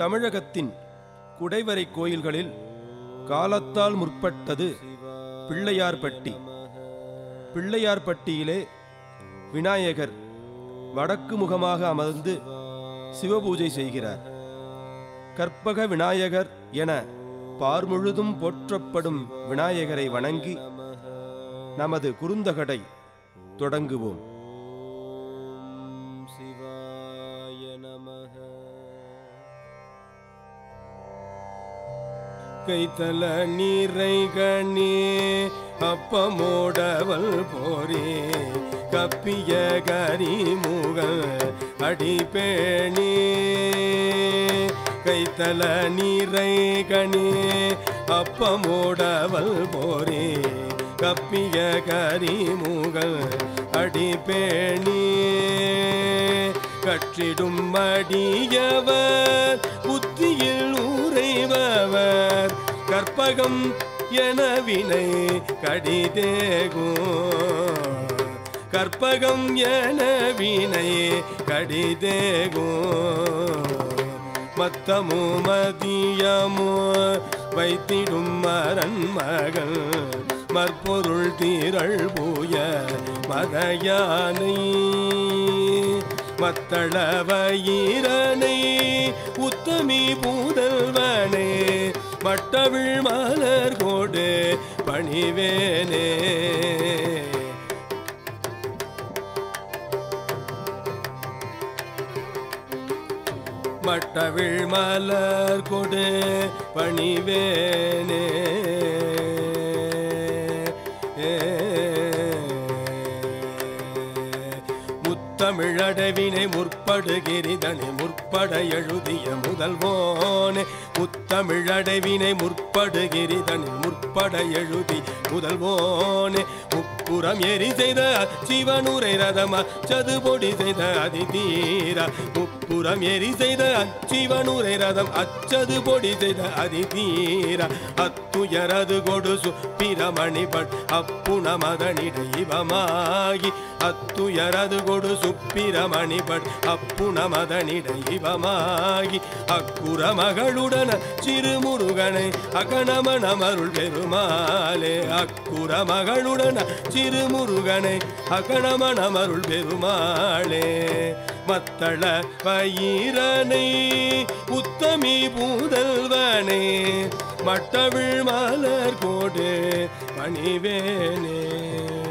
தமிழகத்தின் குடைவரை கோயில்களில் காலத்தால் முற்பட்டது பிள்ளையார்பட்டி. பிள்ளையார்பட்டியிலே விநாயகர் வடக்கு முகமாக அமர்ந்து சிவபூஜை செய்கிறார். கற்பக விநாயகர் என பார்முழுதும் போற்றப்படும் விநாயகரை வணங்கி நமது குறுந்தகடை தொடங்குவோம். கைத்தல நீரைகணே அப்பமோடவள் போரே கப்பிய கரிமுகல் அடிபேணி. கைத்தல நீரைகணே அப்பமோடவள் போரே கப்பிய கரிமுகல் அடிபேணி. கற்றிடும் மடியவர் புத்தியில் உறைபவர் கற்பகம் என வினை கடிதேகும். கற்பகம் என வினை கடிதேகும். மத்தமோ மதியமோ வைத்திடும் மரண்மகள் மற்பொருள் தீரள் பூய மதயானை. மத்தளவயிரனை உத்தமி பூதல்வனே மட்டவிழ் மலர் கோடு பணிவேனே. மட்டவிழ் மலர் கொடு பணிவேனே. முத்தமிழடவினை முற்படுகிரிதனை முற்பட எழுதிய முதல்வோனே. முத்தமிழடவினை முற்படுகிரிதனை முற்பட எழுதி முதல்வோனே. முப்புறம் எரி செய்த சிவனுரை ரதமா சதுபொடி செய்த அதிதீரா. முப்புறம் எரி செய்த சிவனுரை ரதம் அச்சது பொடி செய்த அதிதீரா. அத்துயரது கொடு சுப்பிரமணிபட் அப்புணமதனிடைவமாகி. அத்துயரது கொடு சுப்பிரமணிபட் அப்புணமதனிடைவமாகி. அக்குற மகளுடன் சிறுமுருகனை அகணமணமருள் பெருமாளே. அக்குற மகளுடன் சிறுமுருகனை அகணமணமருள் பெருமாளே. மத்தள பயிரனை உத்தமி பூதல்வனே மட்டவிழ் மலர் கோடு பணிவேனே.